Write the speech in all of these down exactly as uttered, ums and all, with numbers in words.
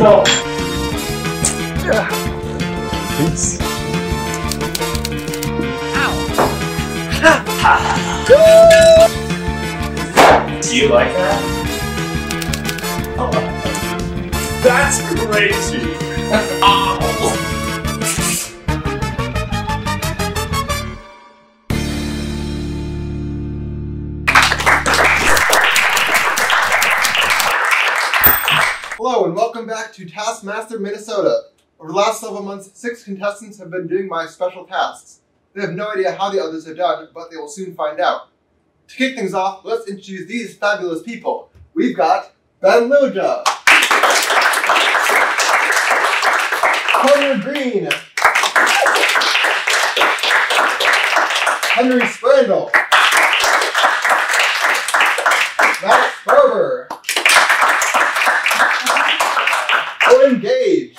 No. Peace. Ow. Do you like that? Oh. That's crazy. Ow. Hello and welcome back to Taskmaster Minnesota. Over the last several months, six contestants have been doing my special tasks. They have no idea how the others have done, but they will soon find out. To kick things off, let's introduce these fabulous people. We've got Ben Wilczek, Carter Green, Henry Sprangle, Max Berber, Owen Gage,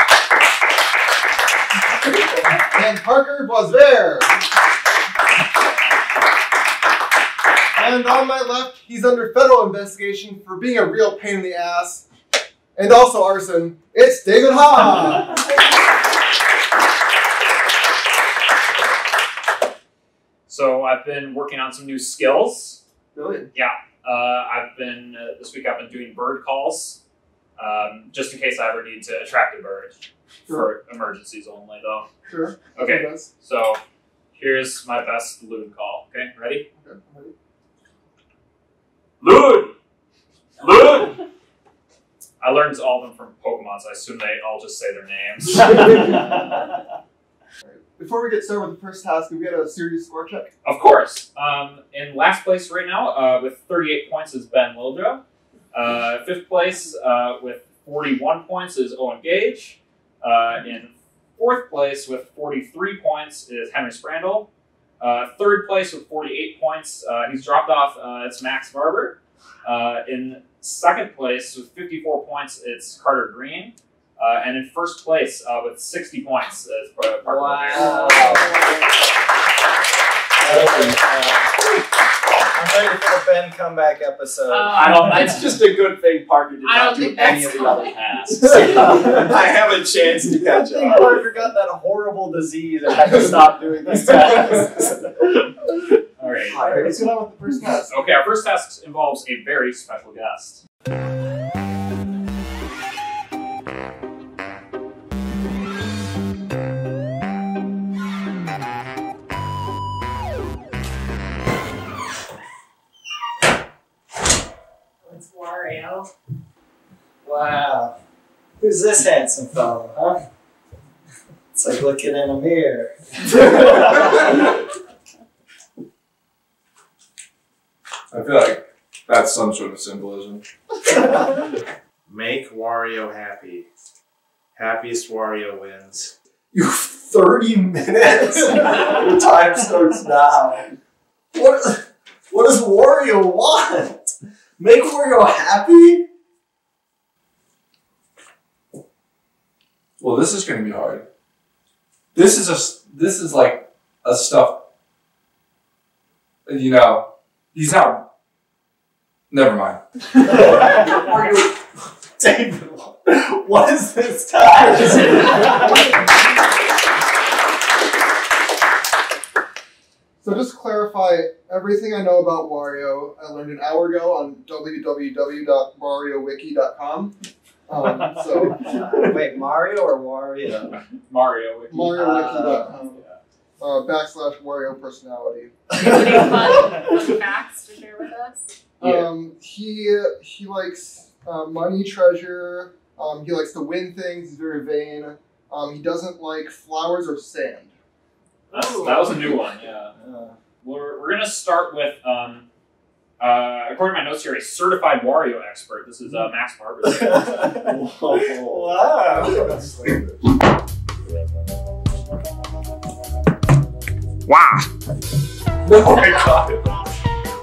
and Parker Boisvert. And on my left, he's under federal investigation for being a real pain in the ass, and also arson, it's David Hahn. So I've been working on some new skills. Really? Yeah. Uh, I've been, uh, this week I've been doing bird calls. Um, just in case I ever need to attract a bird. Sure. For emergencies only, though. Sure. Okay, so here's my best loon call. Okay, ready? Okay. Ready. Loon! Loon! I learned all of them from Pokemon, so I assume they all just say their names. Before we get started with the first task, can we get a serious score check? Of course. Um, in last place right now, uh, with thirty-eight points, is Ben Wilczek. Uh, fifth place uh, with forty-one points is Owen Gage. Uh, in fourth place with forty-three points is Henry Sprangle. Uh, third place with forty-eight points, uh, he's dropped off, uh, it's Max Berber. Uh, in second place with fifty-four points, it's Carter Green. Uh, and in first place uh, with sixty points is Parker Boisvert. Wow. Wow. I'm ready for the Ben comeback episode. Uh, I don't. It's just a good thing Parker did not do any of the other tasks. I have a chance to catch up. Parker got that horrible disease and had to stop doing these tasks. All right. All right. Let's get on with the first task. Okay, our first task involves a very special guest. Wario. Wow. Who's this handsome fellow, huh? It's like looking in a mirror. I feel like that's some sort of symbolism. Make Wario happy. Happiest Wario wins. You have thirty minutes? Your time starts now. What, what does Wario want? Make Wario happy? Well, this is going to be hard. This is a this is like a stuff. You know, he's not. Never mind. David, what is this time? So just clarify. Everything I know about Wario, I learned an hour ago on w w w dot mario wiki dot com. Um, so wait, Mario or Wario? Mario Wiki. mario wiki dot com. Uh, yeah. uh, backslash Wario personality. Any fun, fun facts to share with us? Um, he he likes uh, money, treasure. Um, he likes to win things. He's very vain. Um, he doesn't like flowers or sand. That's, that was a new one. Yeah. yeah. We're, we're going to start with, um, uh, according to my notes here, a certified Wario expert. This is uh, Max Berber. Wow. Wow. Oh my god.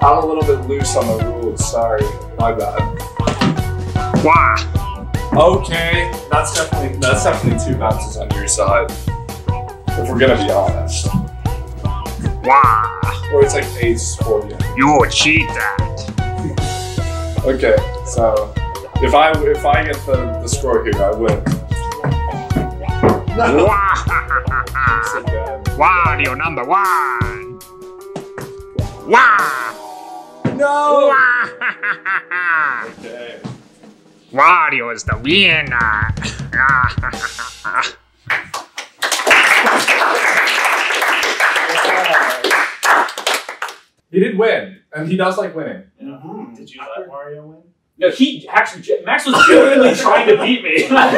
I'm a little bit loose on the rules. Sorry. My bad. Wow. Okay. That's definitely, that's definitely two bounces on your side, if we're going to be honest. Wow. Or it's like ace for you. You will cheat that. Okay, so If I if I get the, the score here, I win. Wario number one. Wah! No. Wah. Okay. Wario is the winner. He did win, and he does like winning. Mm-hmm. Did you let Wario win? No, he actually, Max was genuinely trying to beat me. Trying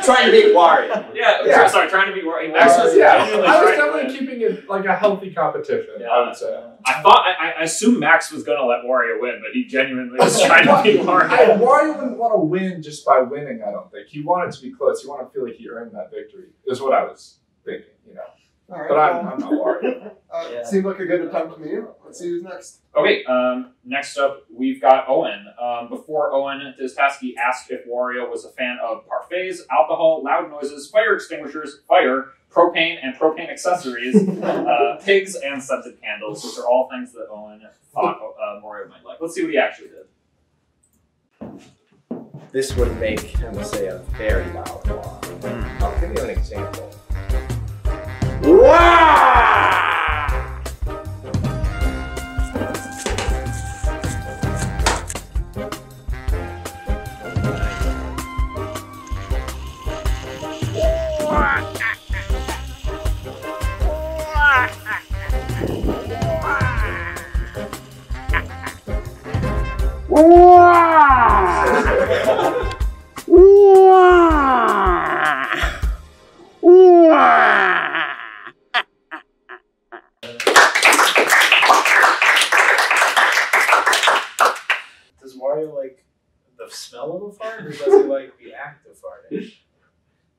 to beat Wario. Yeah, yeah. Sorry, trying to beat Wario. Max was yeah. genuinely I was definitely keeping it like a healthy competition, yeah. I would say. I thought, I, I assumed Max was going to let Wario win, but he genuinely was trying to beat Wario. I, Wario wouldn't want to win just by winning, I don't think. He wanted to be close. He wanted to feel like he earned that victory, is what I was thinking, you know. All right, but I'm, um, I'm not Wario. Uh, yeah. Seemed like a good attempt to me. Let's see who's next. Okay, um, next up we've got Owen. Um, before Owen, Diztaski asked if Wario was a fan of parfaits, alcohol, loud noises, fire extinguishers, fire, propane and propane accessories, uh, pigs, and scented candles, which are all things that Owen thought uh, Wario might like. Let's see what he actually did. This would make him say a very loud law. Mm. I'll give you an example. Wow!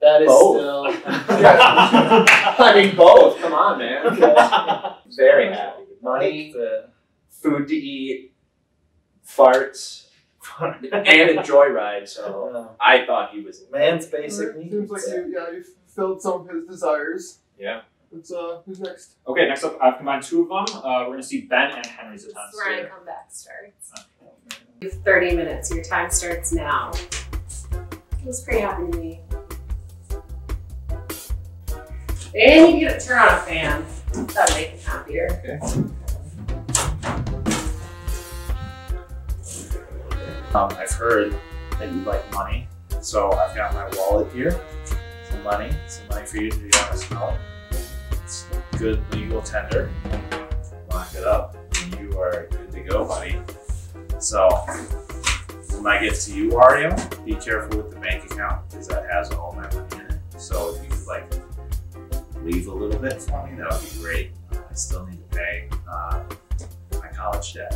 That is both. Still. I mean, both. Come on, man. Okay. Very happy. Money, the... food to eat, farts, and a joyride. So yeah. I thought he was man's basic needs. Seems like you, yeah, you filled some of his desires. Yeah. It's, uh, who's next? Okay, next up, I've combined two of them. Uh, we're going to see Ben and Henry's time. That's where I come back starts. Okay. You have thirty minutes. Your time starts now. He was pretty happy to me. And you get a turn on a fan. That'll make it happier. Okay. Um, I've heard that you like money, so I've got my wallet here. Some money, some money for you to be honest about. It's good legal tender. Lock it up. You are good to go, buddy. So, my gift to you, Wario, be careful with the bank account because that has all my money in it. So, if you could like leave a little bit for me, that would be great. Uh, I still need to pay uh, my college debt.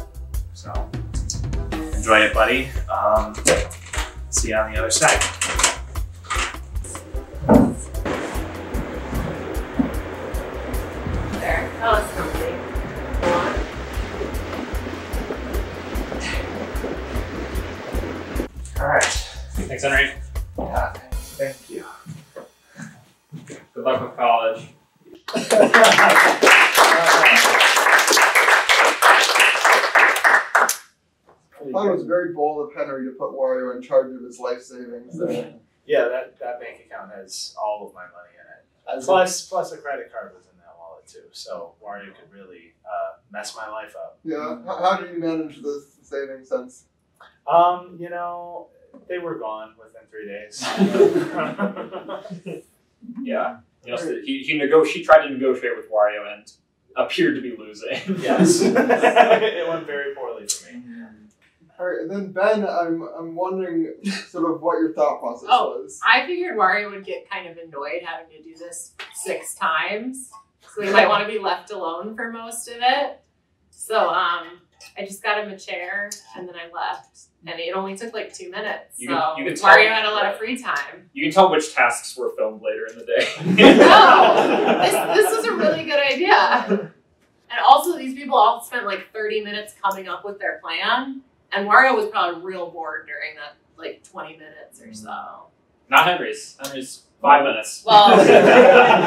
So enjoy it, buddy. Um, see you on the other side. There, that was something. All right. Thanks, Henry. Yeah, thank you. Good luck with college. I thought it was very bold of Henry to put Wario in charge of his life savings. There. Yeah, that, that bank account has all of my money in it. Plus, plus a credit card was in that wallet too. So Wario could really uh, mess my life up. Yeah. How do you manage the savings since? Um, you know, they were gone within three days. Yeah. You know, so he he nego she tried to negotiate with Wario and appeared to be losing. Yes. It went very poorly for me. All right, and then Ben, I'm I'm wondering sort of what your thought process oh, was. I figured Wario would get kind of annoyed having to do this six times. So he might want to be left alone for most of it. So um I just got him a chair and then I left. And it only took like two minutes. You can, so you can tell Mario had a lot of free time. You can tell which tasks were filmed later in the day. No, this, this was a really good idea. And also these people all spent like thirty minutes coming up with their plan. And Mario was probably real bored during that like twenty minutes or so. Not Henry's. Henry's five minutes. Well,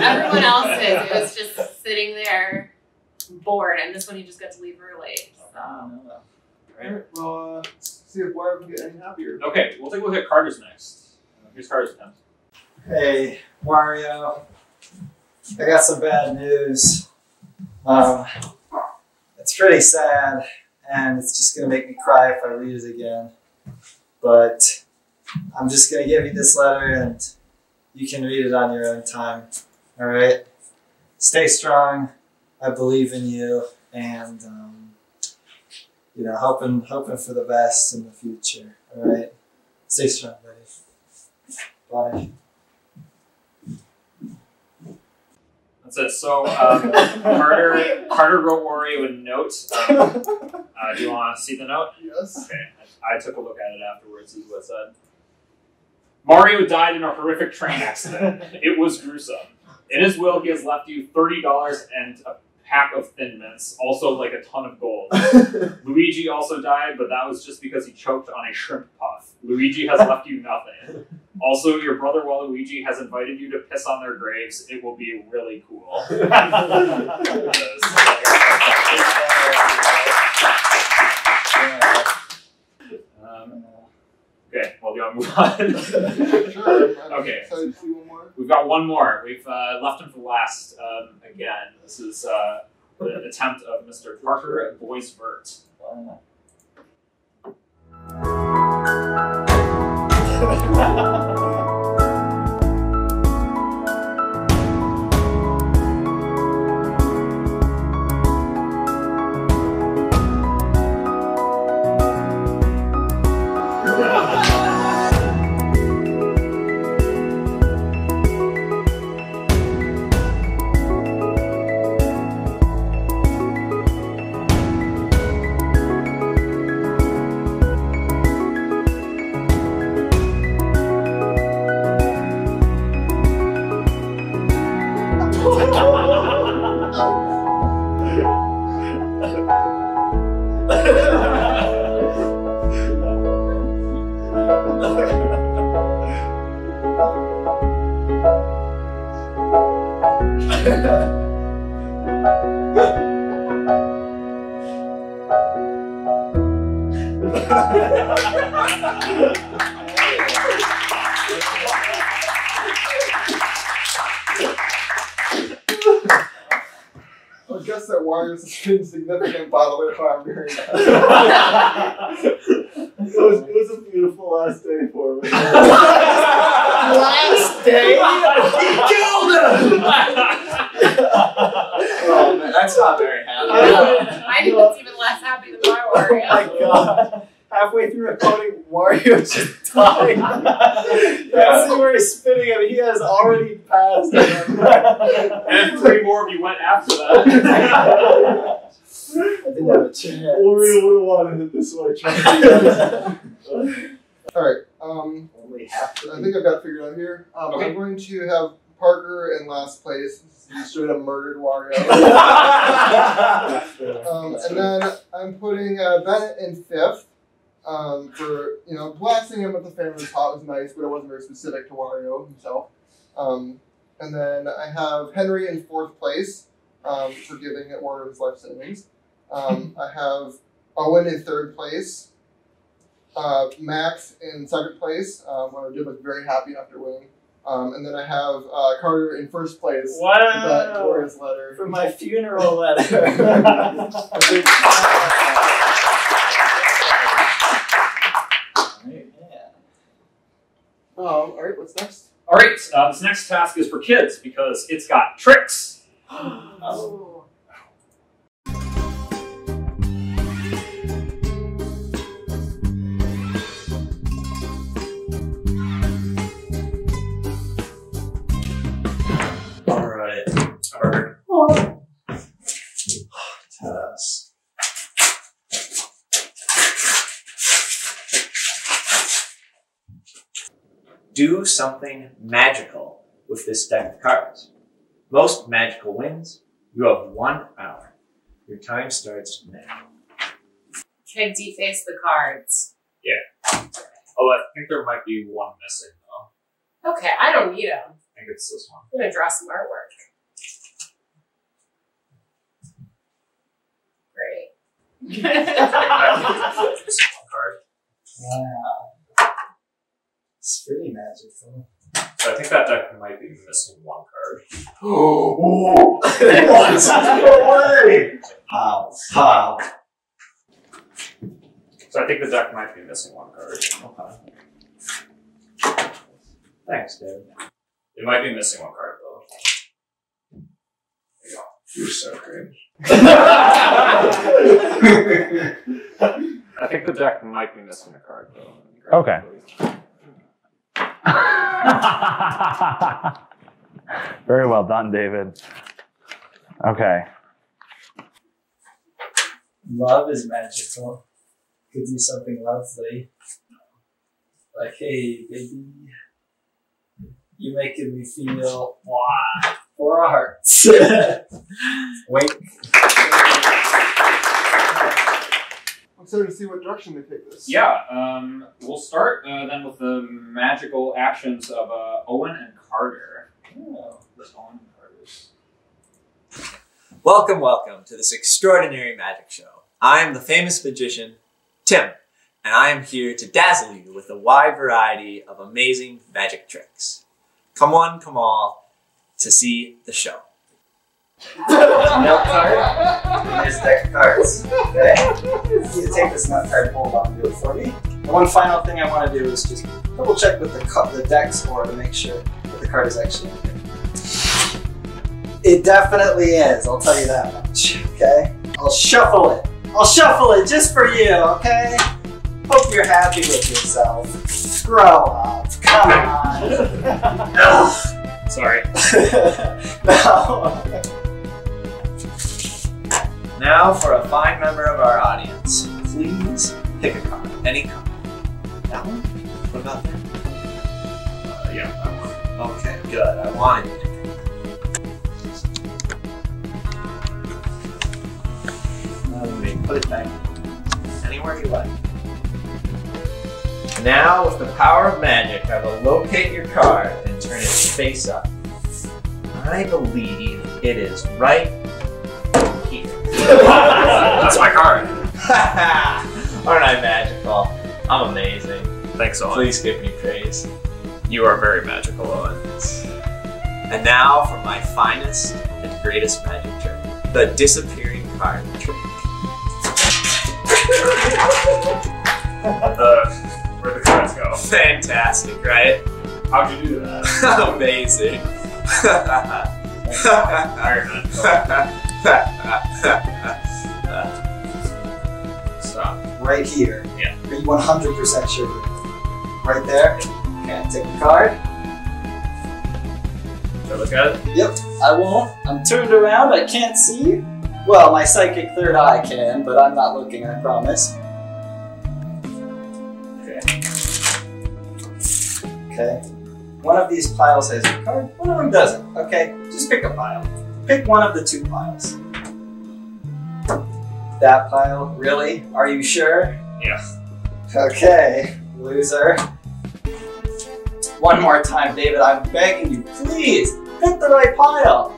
everyone else's. It was just sitting there bored. And this one, he just got to leave early. So. All right. Well, uh, see if Wario can get any happier. Okay, we'll take a look at Carter's next. Here's Carter's attempt. Hey, Wario. I got some bad news. Um, it's pretty sad, and it's just going to make me cry if I read it again. But I'm just going to give you this letter, and you can read it on your own time. All right? Stay strong. I believe in you, and, um, you know, hoping, hoping for the best in the future. All right? Stay strong, buddy. Bye. That's it. So um, Carter, Carter wrote Wario a note. Um, uh, do you want to see the note? Yes. Okay. I, I took a look at it afterwards. This is what it said. Mario died in a horrific train accident. It was gruesome. In his will, he has left you thirty dollars and a pack of Thin Mints, also like a ton of gold. Luigi also died, but that was just because he choked on a shrimp puff. Luigi has left you nothing. Also, your brother Waluigi has invited you to piss on their graves. It will be really cool. um, okay, well, do you want to move on? Okay. We've got one more. We've uh, left him for last um, again. This is uh, an attempt of Mister Parker Boisvert. Significant bodily harm during that. It was, it was a beautiful last day for me. Last day? He killed him! Oh man, that's not very happy. I think it's even less happy than my Wario. Oh my god. Halfway through recording, Wario just died. That's yeah. Where he's spinning him. He has already passed. And three more of you went after that. I didn't have a chance. Wario would have wanted it this way. Alright, um, I think I've got it figured out here. Um, okay. I'm going to have Parker in last place. He straight up murdered Wario. um, and then I'm putting uh, Bennett in fifth. Um, for, you know, blasting him with the family pot was nice, but it wasn't very specific to Wario himself. Um, and then I have Henry in fourth place. Um, for giving it one of his life savings. Um, I have Owen in third place, uh, Max in second place, um, where I did look very happy after winning. Um, and then I have uh, Carter in first place. Wow! That glorious letter. For my funeral letter. um, all right, what's next? All right, uh, this next task is for kids because it's got tricks. Oh. All right. All right. Oh. Task. Do something magical with this deck of cards. Most magical wins. You have one hour. Your time starts now. Can I deface the cards? Yeah. Oh, I think there might be one missing though. Okay, I don't need them. I think it's this one. I'm gonna draw some artwork. Great. One card. Wow. It's pretty magical. So I think that deck might be missing one card. Oh, what? No way! How? How? So I think the deck might be missing one card. Okay. Thanks, David. It might be missing one card, though. There you go. You're so cringe. I think the deck might be missing a card, though. Okay. Very well done, David. Okay. Love is magical. Could do something lovely. Like, hey, baby, you're making me feel wow, four hearts. Wait. I'm starting to see what direction they take this. Yeah, um, we'll start uh, then with the magical actions of uh, Owen and Carter. Oh, the Owen and Carters. Welcome, welcome to this extraordinary magic show. I am the famous magician, Tim, and I am here to dazzle you with a wide variety of amazing magic tricks. Come one, come all, to see the show. Milk card. Here's deck cards. Okay. You take this milk card, hold on, do it for me. And one final thing I want to do is just double check with the cut the deck score to make sure that the card is actually in there. It definitely is, I'll tell you that much. Okay? I'll shuffle it. I'll shuffle it just for you, okay? Hope you're happy with yourself. Grow up. Come on. Ugh. Sorry. No. Now for a fine member of our audience, please pick a card, any card. That one? What about that? Uh, yeah, that one. Okay, good. I wanted you to pick that. Now you may put it back anywhere you like. Now, with the power of magic, I will locate your card and turn it face up. I believe it is right here. That's my card. Aren't I magical? I'm amazing. Thanks, Owen. Please give me praise. You are very magical, Owen. And now for my finest and greatest magic trick, the disappearing card trick. uh, where'd the cards go? Fantastic, right? How'd you do that? Amazing. Stop. Right here. Yeah. Are you one hundred percent sure? Right there? Okay, take the card. Should I look at it? Yep, I won't. I'm turned around, I can't see. Well, my psychic third eye can, but I'm not looking, I promise. Okay. Okay. One of these piles has your card, one of them doesn't. Okay, just pick a pile. Pick one of the two piles. That pile, really? Are you sure? Yeah. Okay, loser. One more time, David, I'm begging you, please, pick the right pile.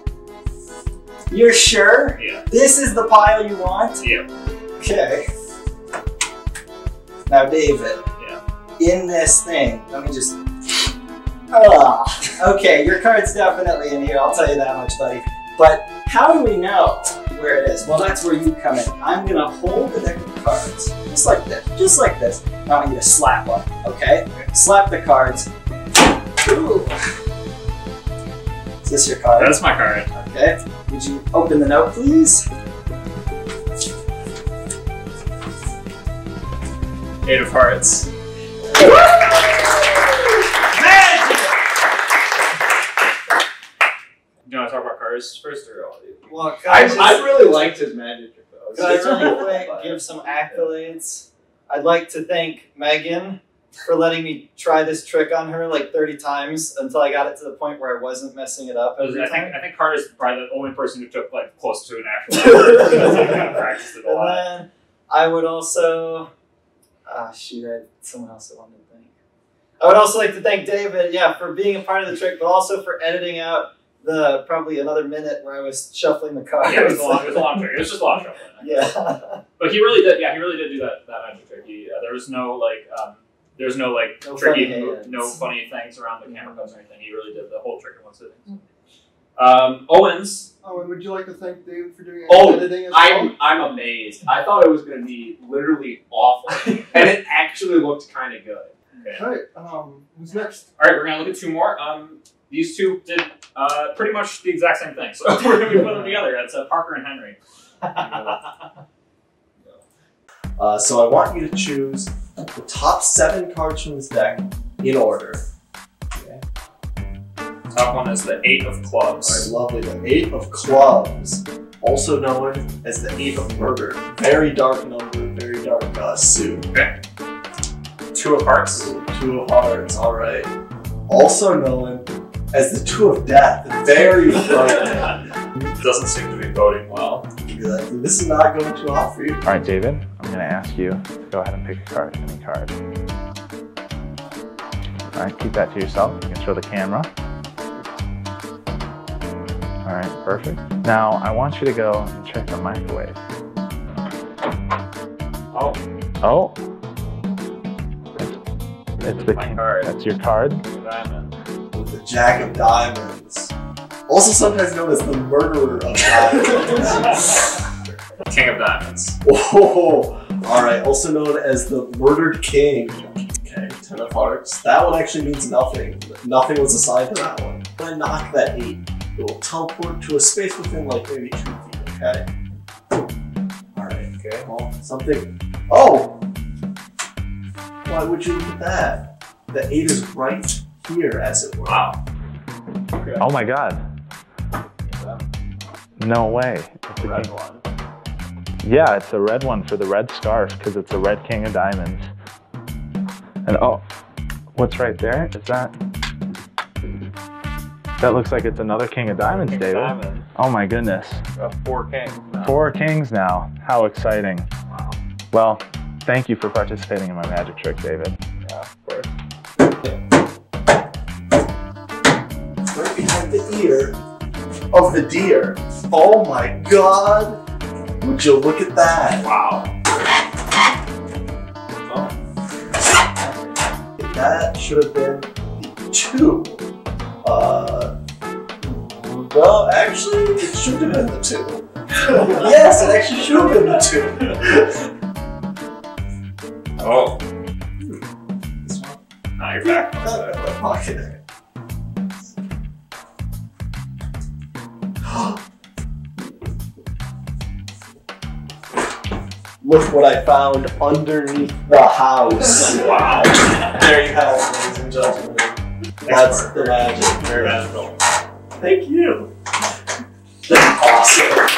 You're sure? Yeah. This is the pile you want? Yeah. Okay. Now, David. Yeah. In this thing, let me just... Oh, okay, your card's definitely in here, I'll tell you that much, buddy. But how do we know where it is? Well, that's where you come in. I'm going to hold the deck of cards, just like this, just like this. I want you to slap them, okay? Slap the cards. Ooh. Is this your card? That's my card. Okay, would you open the note, please? Eight of Hearts. Do you want to talk about cards first or all of you? Well, I, just, I really liked his magic trick though. Could I really quick give some accolades? I'd like to thank Megan for letting me try this trick on her like thirty times until I got it to the point where I wasn't messing it up every I think, time. I think Carter's probably the only person who took like close to an actual hour because I kind of practiced it a lot. And then I would also... Ah, oh, shoot, I had someone else that wanted to thank. I would also like to thank David, yeah, for being a part of the trick, but also for editing out the probably another minute where I was shuffling the cards. Yeah, it was a long, it was a long trick. It was just a lot of shuffling. Yeah. But he really did. Yeah, he really did do that. That magic trick. He, uh, there There's no like, um, there's no like no tricky, funny no funny things around the camera cuts or anything. He really did the whole trick in one sitting. Mm-hmm. Um, Owens. Owen, would you like to thank David for doing oh, editing as I'm, well? I'm amazed. I thought it was going to be literally awful, and it actually looked kind of good. Okay. All right, um, who's next? All right, we're going to look at two more. Um, these two did uh, pretty much the exact same thing, so we're going to be putting them together. That's uh, Parker and Henry. uh, so I want you to choose the top seven cards from this deck in order. Top one is the Eight of Clubs. All right, lovely. The Eight of Clubs, also known as the Eight of Murder. Very dark number, very dark uh, suit. Okay. Two of Hearts. Two of Hearts, all right. Also known as the Two of Death. Very frightening. Doesn't seem to be voting well. Like, this is not going too hot for you. All right, David, I'm going to ask you to go ahead and pick a card, any card. All right, keep that to yourself. You can show the camera. All right, perfect. Now, I want you to go and check the microwave. Oh. Oh. It's, it's the my card. That's your card. Diamond. With the Jack of Diamonds. Also sometimes known as the Murderer of Diamonds. King of Diamonds. Whoa. All right, also known as the Murdered King. Okay, Ten of Hearts. That one actually means nothing. Nothing was assigned to that one. I'm gonna knock that eight. It will teleport to a space within like maybe two feet, okay? Alright, okay, well, something. Oh! Why would you look at that? The eight is right here, as it were. Wow. Okay. Oh my god. Yeah. No way. It's a red one. Yeah, it's a red one for the red scarf, because it's a red King of Diamonds. And oh, what's right there? Is that? That looks like it's another King of Diamonds, David. Diamond. Oh my goodness. Uh, four kings now. Four kings now. How exciting. Wow. Well, thank you for participating in my magic trick, David. Yeah, of course. Right behind the ear of the deer. Oh my god. Would you look at that? Wow. Oh. That should have been the two. Uh, well, actually, it should have been the two. Yes, it actually should have been the two. Oh. Hmm. This one? Now you're back. Not in my pocket. Look what I found underneath the house. Wow. There you have it, ladies and gentlemen. That's the magic. Very magical. Thank you. That's awesome.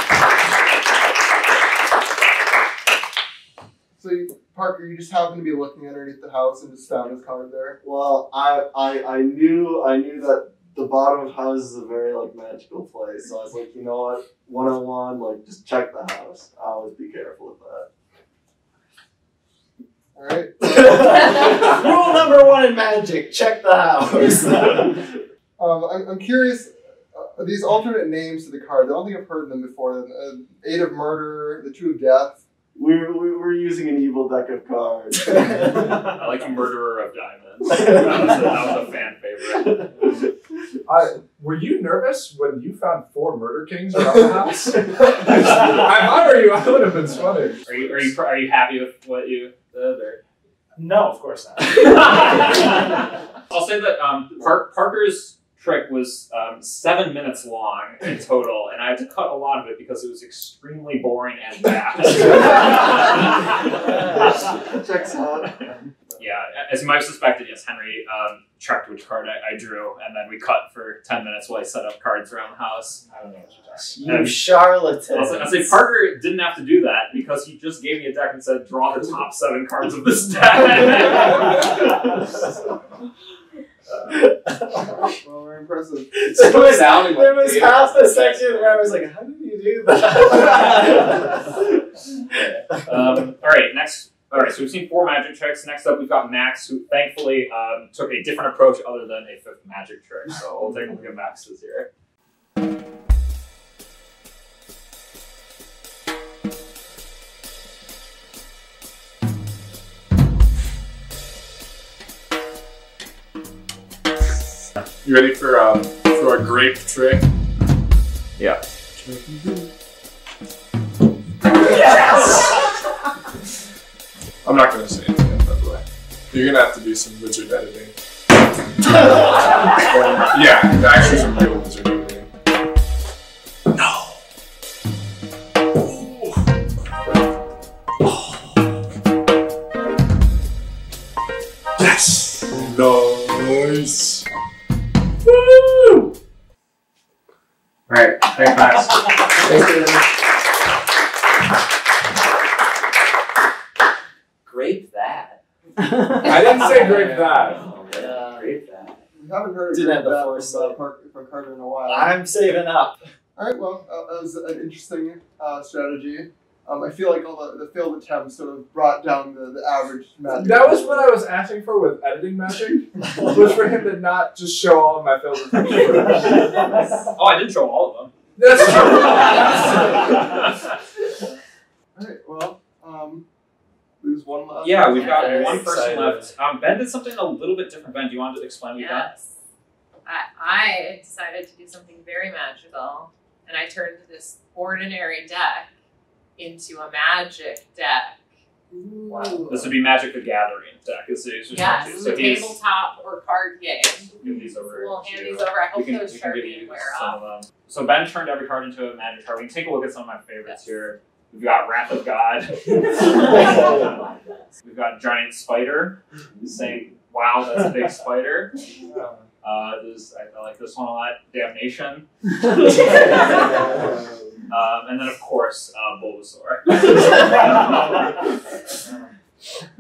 So, you, Parker, you just happened to be looking underneath the house and just found his card there. Well, I, I, I knew, I knew that the bottom of house is a very like magical place. So I was like, you know what, one on one, like just check the house. I always be careful with that. All right. Rule number one in magic: check the house. um, I'm, I'm curious. Uh, these alternate names to the cards. I don't think I've heard them before. Uh, Eight of Murder, the Two of Death. We're we're using an evil deck of cards. I like a Murderer of Diamonds. That was a, that was a fan favorite. Uh, were you nervous when you found four murder kings around the house? If I were you, I would have been sweating. Are you are you are you happy with what you? Other. No, of course not. I'll say that um, Park, Parker's trick was um, seven minutes long in total, and I had to cut a lot of it because it was extremely boring and fast. Checks out. Yeah, as you might have suspected, yes, Henry um, checked which card I, I drew, and then we cut for ten minutes while I set up cards around the house. I don't know what you're talking about. You charlatan. I'll say Parker didn't have to do that because he just gave me a deck and said, draw the top seven cards of this deck. uh, well, we're impressive. So there was, like there was half the section where I was like, how did you do that? um, all right, next. All right, so we've seen four magic tricks. Next up, we've got Max, who thankfully um, took a different approach other than a fifth magic trick. So we'll take a look at Max's here. You ready for um for a grape trick? Yeah. Yes! I'm not gonna say anything, by the way. You're gonna have to do some wizard editing. um, yeah, actually some real wizard editing. No. Oh. Yes. Nice. Woo! Alright, thanks, Max. Thank you. Grape that. I didn't say grape that. Oh, yeah. Grape that. We haven't heard didn't have the foresight from Carter in a while. I'm saving up. Alright, well, uh, that was an interesting uh, strategy. Um, I feel like all the, the failed attempts sort of brought down the, the average magic. That was what I was asking for with editing magic, was for him to not just show all of my failed attempts. Oh, I did show all of them. That's true. All right, well, um, there's one left. Yeah, we've got yeah, one person excited. left. Um, Ben did something a little bit different. Ben, do you want to explain what you got? Yes. I, I decided to do something very magical, and I turned this ordinary deck into a magic deck. Wow. This would be Magic the Gathering deck. This is just yes, it's a these, tabletop or card game. Give these over. We'll hand these over. I hope can, those sharpies wear off. So Ben turned every card into a magic card. We can take a look at some of my favorites yes. here. We've got Wrath of God. We've got Giant Spider. Saying, wow, that's a big spider. Uh, this, I, I like this one a lot. Damnation. Um, and then, of course, uh, Bulbasaur.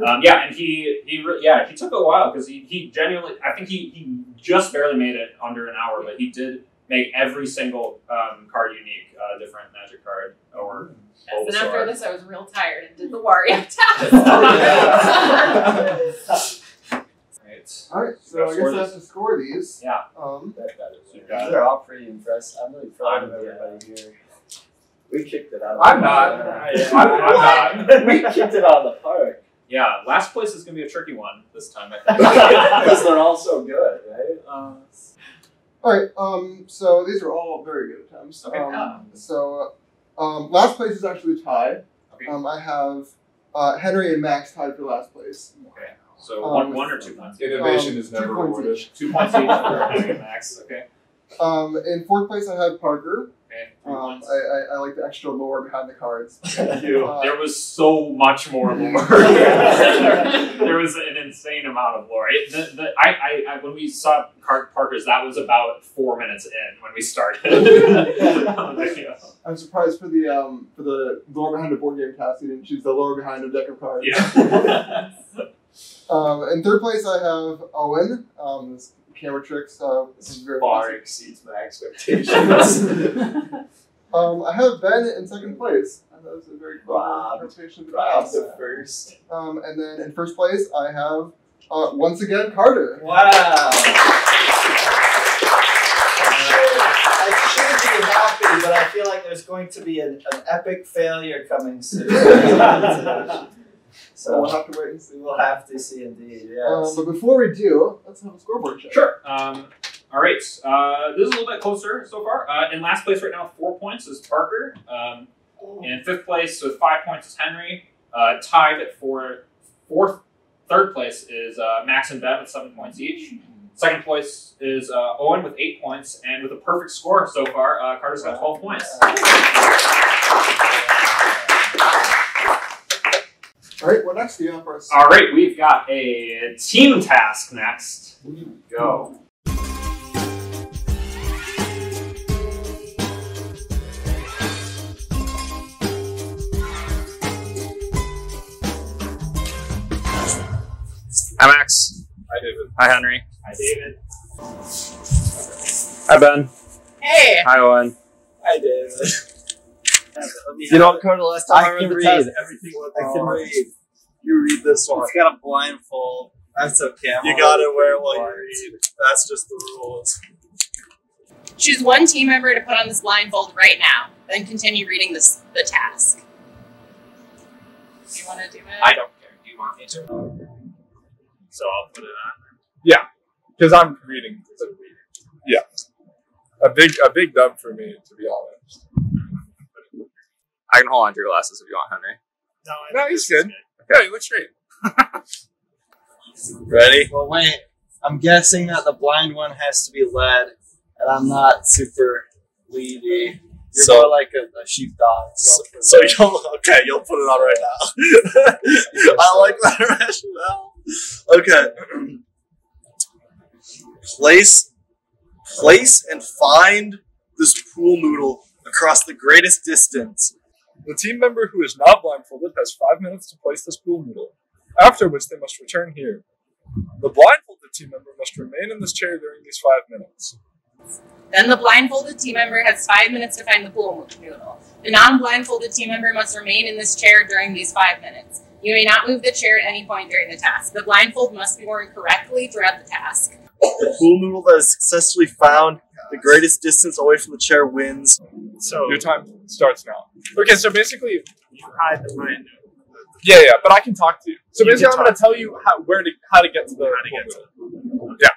um, yeah, and he, he yeah, he took a while because he, he genuinely, I think he, he just barely made it under an hour, but he did make every single um, card unique, uh, different magic card or yes, Bulbasaur. And after this, I was real tired and did the Wario test. All right, so I guess I have to score these. Yeah. Um, that, that is right. They're all pretty impressive. I'm really proud of everybody yeah. here. We kicked it out of I'm the park. I'm not. I'm not. We kicked it out of the park. Yeah, last place is going to be a tricky one this time, I think. Because they're all so good, right? Uh, all right, um, so these are all very good attempts. Okay. Um, um, so um, last place is actually tied. Okay. Um, I have uh, Henry and Max tied for last place. Okay. So one, um, one or two points. Innovation um, is never two rewarded. Each. Two points each for Henry and Max. Okay. Um, in fourth place, I had Parker. Okay. Um, I, I, I like the extra lore behind the cards. Thank you. Uh, there was so much more lore. There was an insane amount of lore. It, the, the, I, I, I, when we saw Parker's, that was about four minutes in when we started. um, yeah. I'm surprised for the um, for the lore behind the board game cast, you didn't choose the lore behind a deck of cards. Yeah. Um, in third place, I have Owen. Um, this camera tricks. Uh, this is very far classic. Exceeds my expectations. um, I have Ben in second place. And that was a very wow. good interpretation of the past. First. Um, and then in first place, I have uh, once again Carter. Wow. I should be happy, but I feel like there's going to be an, an epic failure coming soon. So we'll have to wait and see. We'll have to see indeed, yes. Um, but before we do, let's have a scoreboard check. Sure. Um, all right. Uh, this is a little bit closer so far. Uh, in last place right now, four points is Parker. Um, in fifth place with five points is Henry. Uh, tied at four, fourth, third place is uh, Max and Ben with seven points each. Second place is uh, Owen with eight points. And with a perfect score so far, uh, Carter's got twelve points. All right, what next do you have for us? All right, we've got a team task next. Go. Hi, Max. Hi, David. Hi, Henry. Hi, David. Hi, Ben. Hey. Hi, Owen. Hi, David. You know what, Carter, last time I, I read the read. test, everything was I can read. read. You read this one. You got a blindfold. That's okay. I'm you gotta wear what you read. That's just the rules. Choose one team member to put on this blindfold right now, then continue reading this the task. Do you want to do it? I don't care. Do you want me to? So I'll put it on. Yeah, because I'm reading. a big a big dub for me, to be honest. I can hold on to your glasses if you want, Henry. No, I no he's good. good. Yeah, he looks great. Ready? Well, wait. I'm guessing that the blind one has to be led, and I'm not super leady. You're so, more like a, a sheepdog. So, so you'll, okay, you'll put it on right now. I like that rationale. Okay. Place, place and find this pool noodle across the greatest distance. The team member who is not blindfolded has five minutes to place this pool noodle, after which they must return here. The blindfolded team member must remain in this chair during these five minutes. Then the blindfolded team member has five minutes to find the pool noodle. The non-blindfolded team member must remain in this chair during these five minutes. You may not move the chair at any point during the task. The blindfold must be worn correctly throughout the task. The pool noodle that is successfully found the greatest distance away from the chair wins. So your time starts now. Okay, so basically you hide the blind noodle. Yeah, yeah, but I can talk to you. So you basically, I'm going to tell you how where to how to get to the how to get to it. Yeah.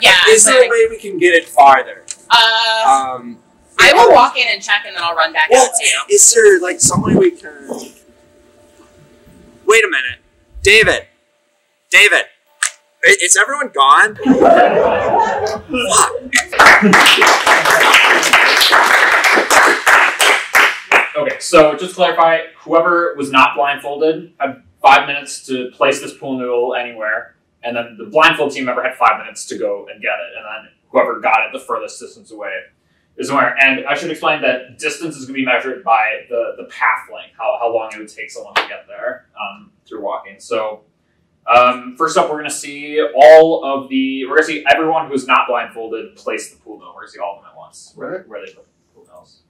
Yeah, is there a way we can get it farther? Uh, um, I will yeah. walk in and check, and then I'll run back well, out to you. Is there, like, some way we can... Wait a minute. David. David. Is everyone gone? Okay, so just to clarify, whoever was not blindfolded had five minutes to place this pool noodle anywhere. And then the blindfold team member had five minutes to go and get it. And then whoever got it the furthest distance away is the winner. And I should explain that distance is going to be measured by the, the path length, how, how long it would take someone to get there um, through walking. So um, first up, we're going to see all of the, we're going to see everyone who is not blindfolded place the pool noodle. We're going to see all of them at once, where, where they put the pool noodles.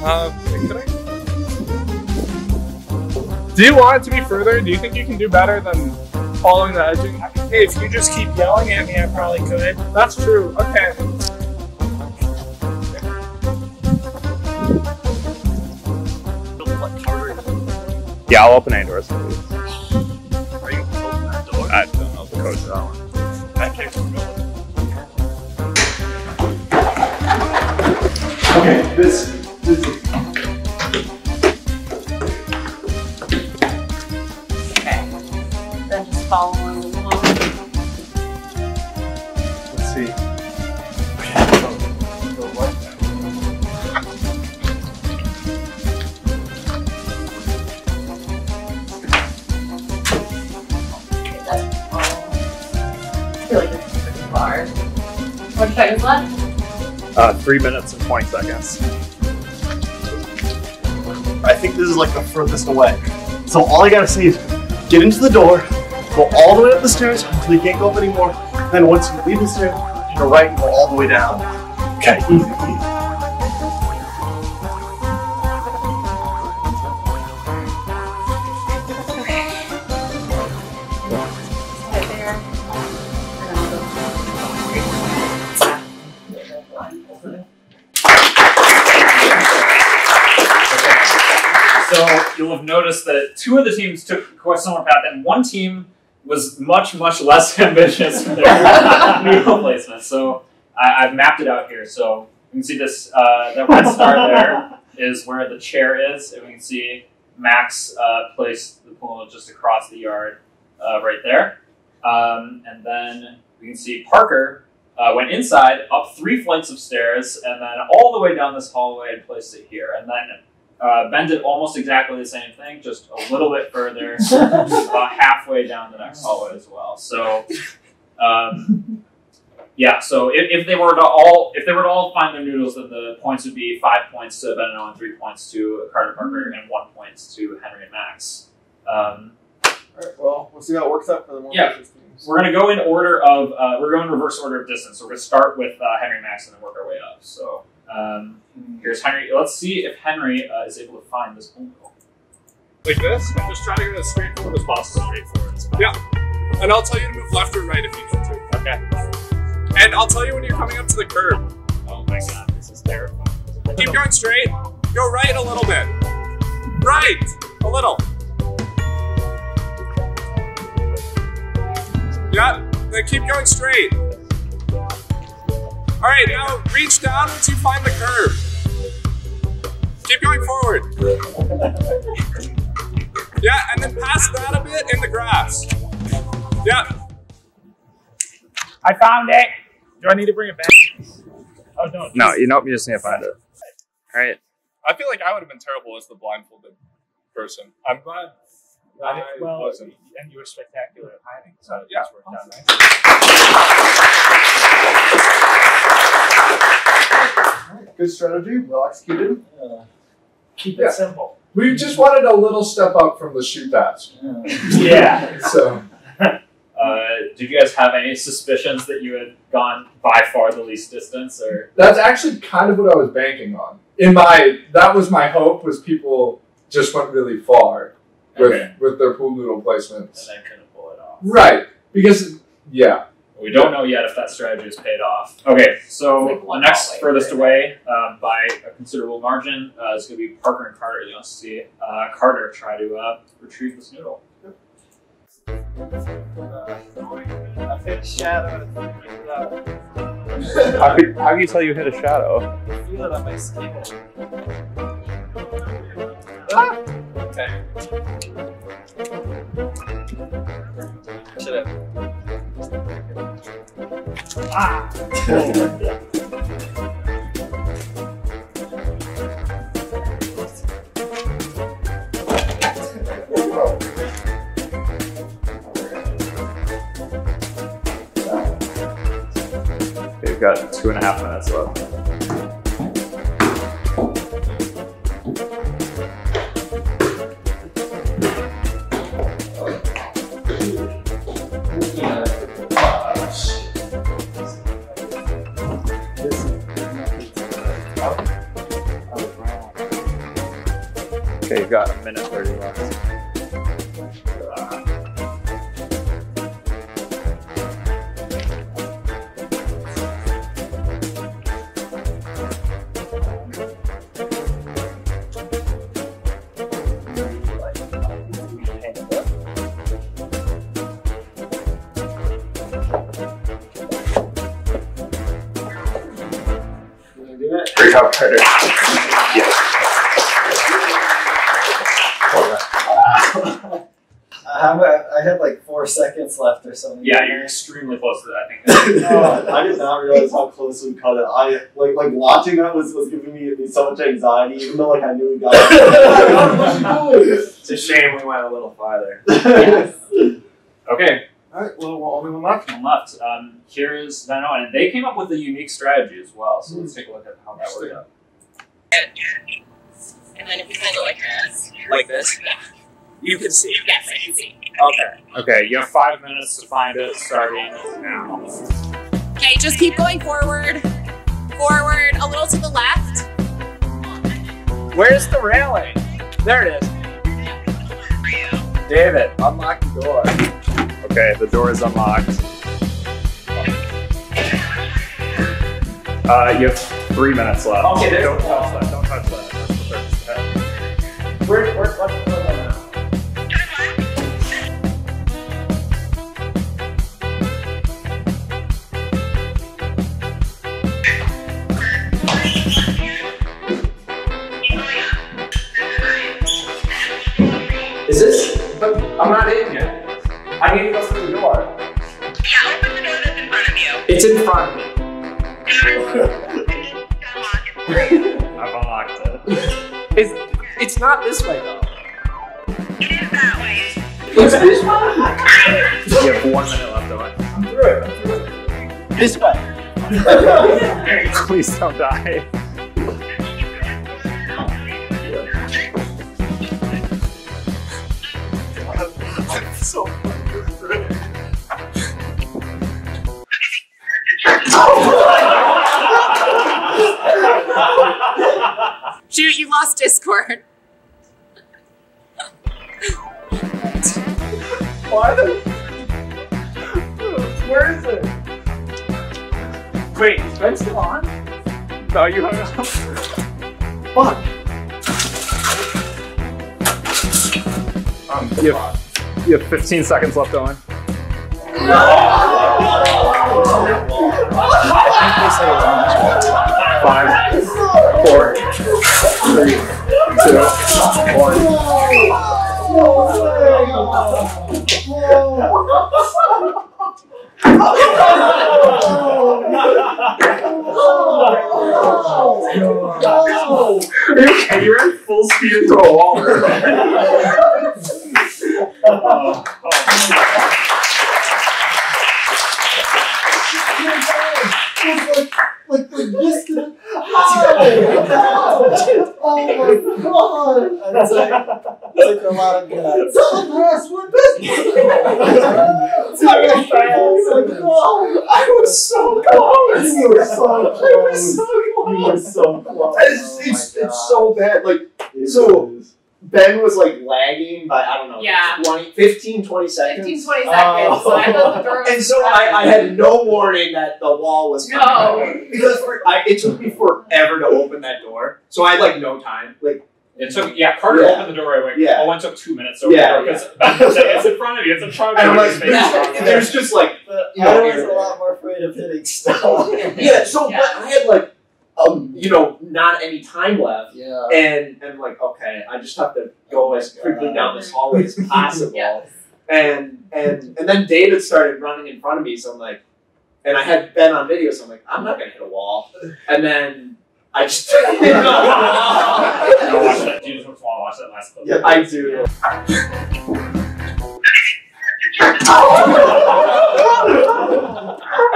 Uh, can I... Do you want it to be further? Do you think you can do better than following the edging? Hey, if you just keep yelling at me, I probably could. That's true. Okay. Yeah, I'll open any doors. Are you going to open that door? I don't know the code for that one. That came from Bill. Okay, this... this is... Okay. Then just follow along. Let's see. What time is left? Uh, three minutes and twenty seconds. I think this is like the furthest away. So all I gotta see is get into the door, go all the way up the stairs until you can't go up anymore. Then once you leave the stairs, take a right and go all the way down. Okay, easy, easy. Noticed that two of the teams took quite a similar path, and one team was much, much less ambitious in their noodle placement. So I, I've mapped it out here. So you can see this, uh, that red star there is where the chair is, and we can see Max uh, placed the pool noodle just across the yard uh, right there. Um, and then we can see Parker uh, went inside, up three flights of stairs, and then all the way down this hallway and placed it here. And then Uh, Ben did almost exactly the same thing, just a little bit further, about halfway down the next hallway as well. So, um, yeah. So if, if they were to all, if they were to all find their noodles, then the points would be five points to Ben and Owen, three points to Carter Parker, and one point to Henry and Max. Um, all right. Well, we'll see how it works out for the one. Yeah, we're gonna go in order of uh, we're going reverse order of distance. So we're gonna start with uh, Henry and Max, and then work our way up. So. Um, here's Henry. Let's see if Henry uh, is able to find this pool noodle. Like this? I'm just trying to get as straightforward as possible. Straightforward as possible. Yeah. And I'll tell you to move left or right if you need to. Okay. And I'll tell you when you're coming up to the curb. Oh my god, this is terrifying. Keep going straight. Go right a little bit. Right! A little. Yep. Then keep going straight. Alright, now reach down once you find the curb. Keep going forward. Yeah, and then pass that a bit in the grass. Yeah. I found it. Do I need to bring it back? Oh, don't. No, you know, you just need to find it. All right. I feel like I would have been terrible as the blindfolded person. I'm glad I well, wasn't. And you were spectacular at hiding, so yeah, it's worked awesome. Out nice. Good strategy. Well executed. Yeah. Keep it yeah. simple. We just wanted a little step up from the shoot pass. Yeah. yeah. So, uh, do you guys have any suspicions that you had gone by far the least distance, or? That's actually kind of what I was banking on. In my, that was my hope, was people just went really far with okay. with their pool noodle placements. And then couldn't pull it off. Right, because yeah. We don't know yet if that strategy has paid off. Okay, so like next furthest away um, by a considerable margin uh, is going to be Parker and Carter. You want to see uh, Carter try to uh, retrieve this noodle. I hit a shadow. How can, how can you tell you hit a shadow? I feel it on my skin. Ah. Okay. Shut up. Ah! They've got two and a half minutes left. Okay, you've got a minute thirty left. Great job, Carter. Yes. I had like four seconds left or something. Yeah, you're extremely close to that. I think. uh, I did not realize how close we cut it. I like like watching that was, was giving me so much anxiety, even though like I knew we got it. It's a shame we went a little farther. Yes. Okay. All right. Well, well, only one left. One left. Um, here is I know, and they came up with a unique strategy as well. So mm. let's take a look at how that worked out. And then if you kind of like this, like this. You can see. Yes, I can see. Okay. Okay, you have five minutes to find it starting now. Okay, just keep going forward. Forward, a little to the left. Where's the railing? There it is. David, unlock the door. Okay, the door is unlocked. Uh, you have three minutes left. Okay, there's don't touch that. Don't touch that. That's the third step. Where, where, what's the door? Is this? But I'm not in yet. I need to go through the door. Yeah, open the door that's in front of you. It's in front of me. I've unlocked it. It's, it's not this way though. It is that way. It's this way? You have one minute left on it. I'm through it. I'm through it. This way. Please don't die. So shoot, you lost Discord. What? Where is it? Wait, is Ben still on? No, you hung up. Fuck! Um, you, have, you have fifteen seconds left, Owen. No! Five, four, three, two, one. Oh, no. Okay, you ran full speed into a wall. Oh, oh. Like the biscuit. Oh, oh my god! It's like, it's like a lot of guys. Tell the grass what biscuit. I was so close. You were so close. I was so close. You were so close. It's, it's, oh it's so bad. Like it so, is. Ben was like lagging by I don't know, yeah. twenty, fifteen, twenty seconds. fifteen, twenty seconds. Oh. So I thought the and so I, I had no warning that the wall was coming. No. Because for, I, it took me forever to open that door. So I had like no time. Like it took yeah, Carter yeah. opened the door right away. Yeah. Owen took two minutes over yeah, because yeah. it's in front of you, it's in front of you. And like, yeah. there's just like you know, I was a lot more afraid of hitting stuff. yeah, so yeah. But I had like Um, you know, not any time left. Yeah. And I'm like, okay, I just have to go oh as quickly God. down this hallway as possible. Yes. And and and then David started running in front of me, so I'm like, and I had Ben on video, so I'm like, I'm not gonna hit a wall. And then I just didn't hit a wall. Watch that. Do you just want to watch that last clip? Yeah, I do.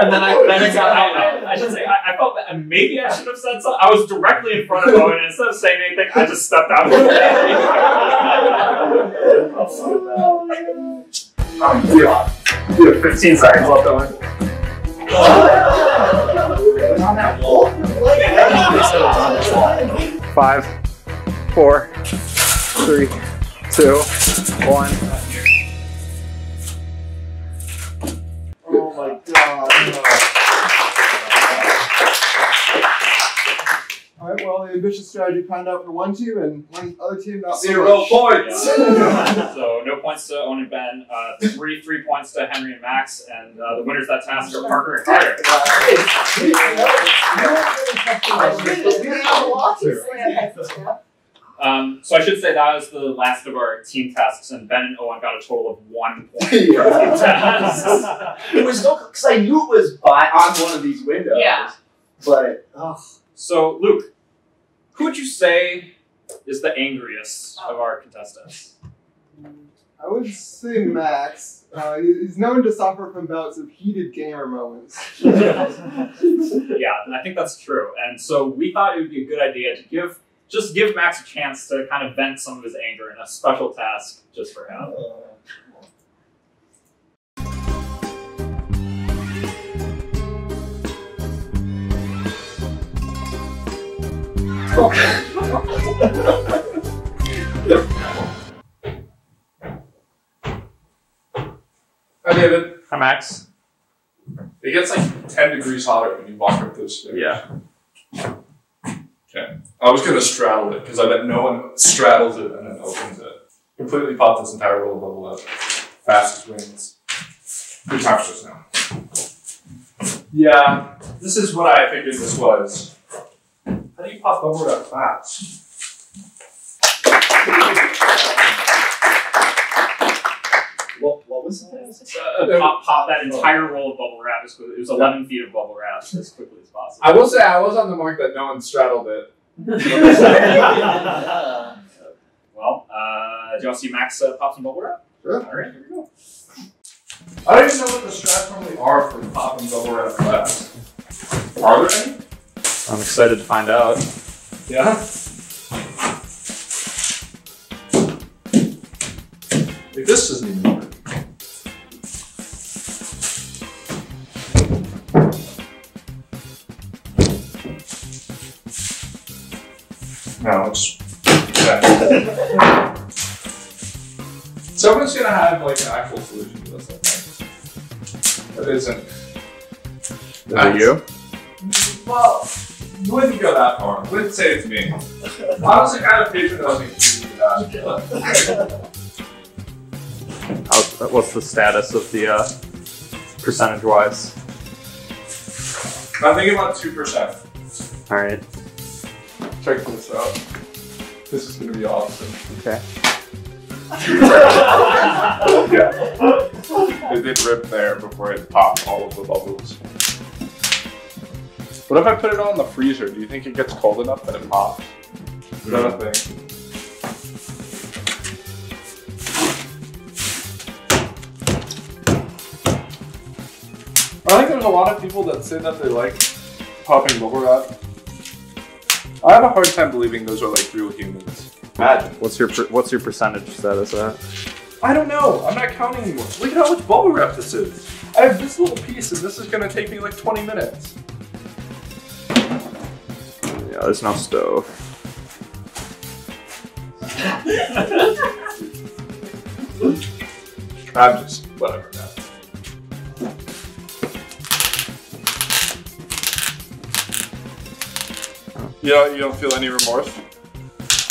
And then I then it got out. I should say, I, I felt that maybe I should have said something. I was directly in front of Owen, and instead of saying anything, I just stepped out of the way. um, you, have, you have fifteen seconds left, Owen. On that wall? Five, four, three, two, one. Oh my god. Alright, well, the ambitious strategy panned out for one team and one other team not Zero points! Yeah. So, no points to Owen and Ben, uh, three three points to Henry and Max, and uh, the winners of that task are Parker and Carter. Um, so, I should say that was the last of our team tasks, and Ben and Owen got a total of one point for our team tasks. It was no, because I knew it was by, on one of these windows. Yeah. But, ugh. So, Luke, who would you say is the angriest of our contestants? I would say Max. Uh, he's known to suffer from bouts of heated gamer moments. Yeah, I think that's true. And so we thought it would be a good idea to give just give Max a chance to kind of vent some of his anger in a special task just for him. Uh. Oh. Hi David. Hi Max. It gets like ten degrees hotter when you walk up those stairs. Yeah. Okay. I was gonna straddle it because I bet no one straddles it and then opens it. Completely popped this entire roll of level up. Fastest wins. Good times just now. Yeah. This is what I figured this was. How do you pop over that fast? What, what was that? Uh, pop, pop that entire roll of bubble wrap as quickly. It was eleven feet of bubble wrap as quickly as possible. I will say I was on the mark that no one straddled it. Well, uh, do you want to see Max uh, pop some bubble wrap? Sure. All right, here we go. I don't even know what the straps normally are for popping bubble wrap fast. Are there any? I'm excited to find out. Yeah? Like, this doesn't even work. No, it's... Yeah. Someone's gonna have, like, an actual solution to this, I think. That isn't... Is it you? Well, you wouldn't go that far. Wouldn't say it's me. I was the kind of patron that I think you would that. What's the status of the uh, percentage wise? I think about two percent. Alright. Check this out. This is going to be awesome. Okay. Yeah. It did rip there before it popped all of the bubbles. What if I put it all in the freezer? Do you think it gets cold enough that it pops? Mm-hmm. I don't think. I think there's a lot of people that say that they like popping bubble wrap. I have a hard time believing those are like real humans. Imagine. What's your per what's your percentage status at? I don't know. I'm not counting anymore. Look at how much bubble wrap this is. I have this little piece, and this is gonna take me like twenty minutes. Yeah, there's no stove. I'm just whatever now. You don't, you don't feel any remorse?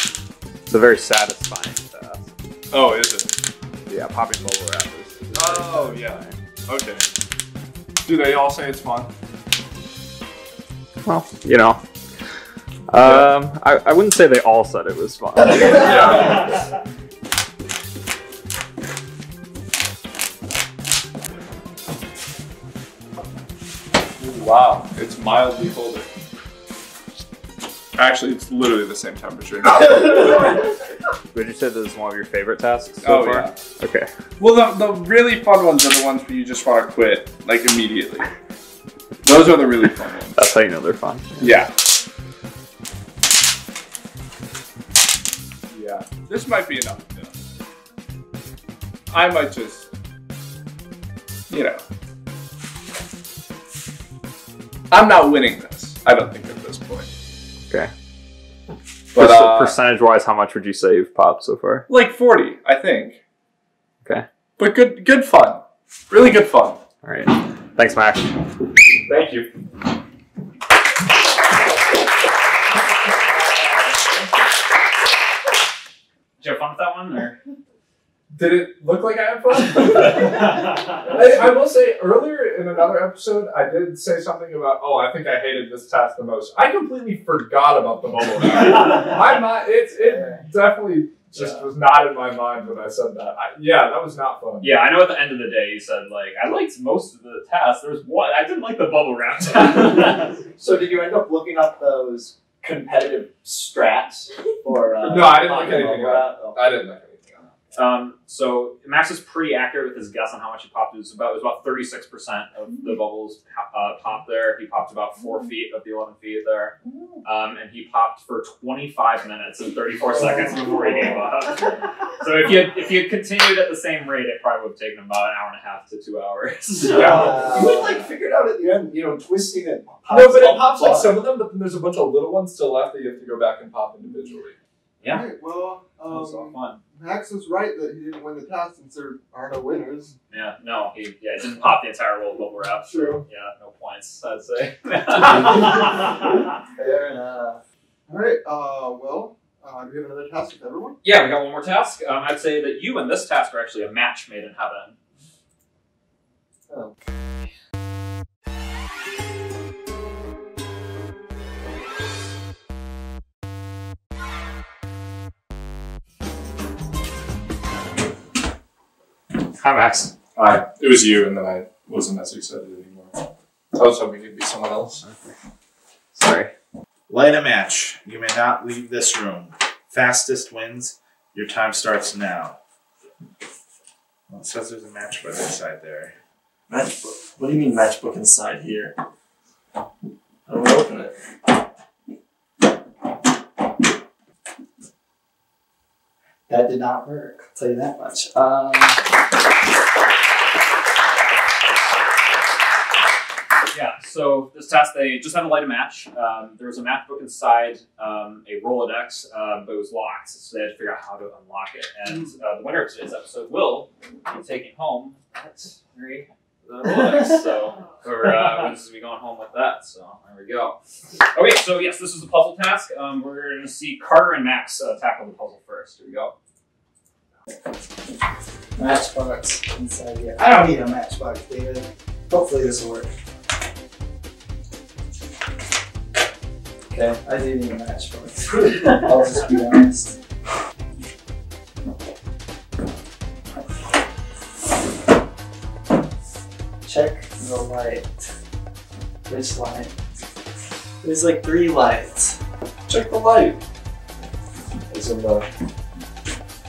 It's a very satisfying task. Oh, is it? Yeah, popping bubble wrap is, is oh, yeah. Okay. Do they all say it's fun? Well, you know. Yeah. Um, I, I wouldn't say they all said it was fun. Yeah. Wow, it's mildly colder. Actually, it's literally the same temperature. Would you say this is one of your favorite tasks so oh, far? Yeah. Okay. Well, the, the really fun ones are the ones where you just want to quit, like, immediately. Those are the really fun ones. That's how you know they're fun. Yeah. Yeah. Yeah. This might be enough. You know. I might just, you know. I'm not winning this, I don't think, at this point. Okay. But, uh, percentage-wise, how much would you say you've popped so far? Like forty, I think. Okay. But good, good fun. Really good fun. All right. Thanks, Max. Thank you. Did you have fun with that one, or did it look like I had fun? I, I will say, earlier in another episode, I did say something about, oh, I think I hated this task the most. I completely forgot about the bubble wrap. I'm not, it, it definitely just yeah. was not in my mind when I said that. I, yeah, that was not fun. Yeah, I know at the end of the day, you said, like, I liked most of the tasks. There was one, I didn't like the bubble wrap task. So did you end up looking up those competitive strats? Or, uh, no, I didn't look anything up. Oh. I didn't like it. Um, so Max is pretty accurate with his guess on how much he popped. It was about, it was about thirty-six percent of the bubbles uh, popped there. He popped about four feet of the eleven feet there. Um, and he popped for twenty-five minutes and thirty-four seconds before he gave up. So if you had, if you had continued at the same rate, it probably would have taken about an hour and a half to two hours. So. Wow. You would like figured out at the end, you know, twisting it. No, but it pops like some of them, but then there's a bunch of little ones still left that you have to go back and pop individually. Yeah. Right, well, um, Max was right that he didn't win the task since there are no winners. Yeah, no, he yeah, didn't pop the entire roll of bubble wrap. True. Yeah, no points, I'd say. Fair enough. All right, uh, well, uh, do we have another task with everyone? Yeah, we got one more task. Um, I'd say that you and this task are actually a match made in heaven. Oh. Hi, Max. Hi. It was you, and then I wasn't as excited anymore. I was hoping it'd be someone else. Okay. Sorry. Light a match. You may not leave this room. Fastest wins. Your time starts now. Well, it says there's a matchbook inside there. Matchbook? What do you mean matchbook inside here? How do I open it? That did not work, I'll tell you that much. Um, Yeah, so this task, they just had to light a match. Um, there was a matchbook inside um, a Rolodex, uh, but it was locked, so they had to figure out how to unlock it. And uh, the winner of today's episode will be taking home that Henry the Rolodex. So whoever uh, ones as we go home with that. So there we go. Okay, so yes, this is the puzzle task. Um, we're going to see Carter and Max uh, tackle the puzzle first. Here we go. Matchbox inside here. I don't need a matchbox, David. Hopefully this will work. Okay, I do need a matchbox. I'll just be honest. Check the light. Which light? There's like three lights. Check the light. Isn't the